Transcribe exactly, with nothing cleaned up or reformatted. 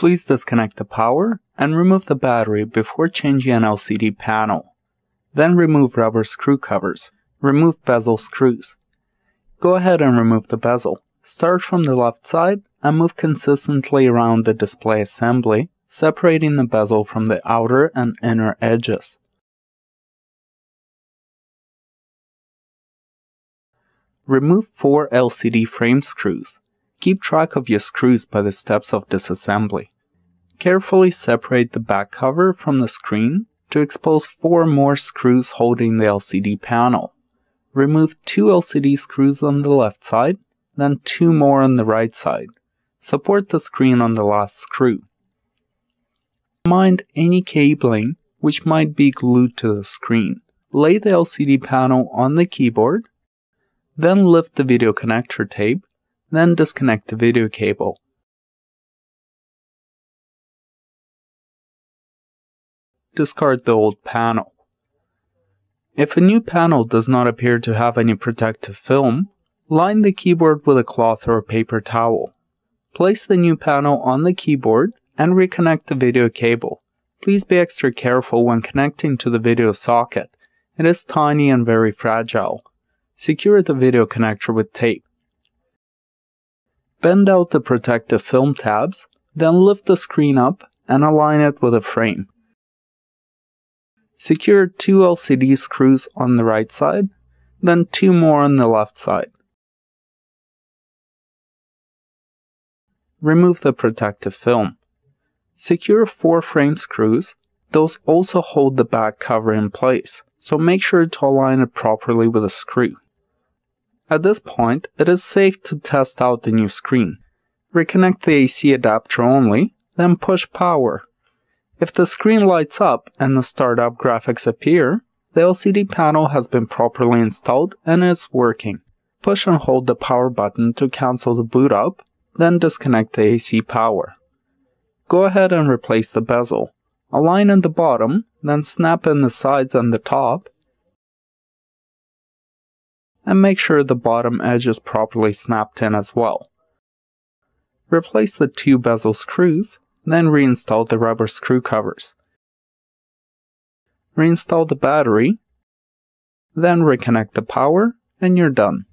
Please disconnect the power and remove the battery before changing an L C D panel. Then remove rubber screw covers. Remove bezel screws. Go ahead and remove the bezel. Start from the left side and move consistently around the display assembly, separating the bezel from the outer and inner edges. Remove four L C D frame screws. Keep track of your screws by the steps of disassembly. Carefully separate the back cover from the screen to expose four more screws holding the L C D panel. Remove two L C D screws on the left side, then two more on the right side. Support the screen on the last screw. Mind any cabling which might be glued to the screen. Lay the L C D panel on the keyboard. Then lift the video connector tape, then disconnect the video cable. Discard the old panel. If a new panel does not appear to have any protective film, line the keyboard with a cloth or a paper towel. Place the new panel on the keyboard and reconnect the video cable. Please be extra careful when connecting to the video socket. It is tiny and very fragile. Secure the video connector with tape. Bend out the protective film tabs, then lift the screen up and align it with a frame. Secure two L C D screws on the right side, then two more on the left side. Remove the protective film. Secure four frame screws. Those also hold the back cover in place, so make sure to align it properly with a screw. At this point, it is safe to test out the new screen. Reconnect the A C adapter only, then push power. If the screen lights up and the startup graphics appear, the L C D panel has been properly installed and is working. Push and hold the power button to cancel the boot up, then disconnect the A C power. Go ahead and replace the bezel. Align in the bottom, then snap in the sides and the top, and make sure the bottom edge is properly snapped in as well. Replace the two bezel screws, then reinstall the rubber screw covers. Reinstall the battery, then reconnect the power, and you're done.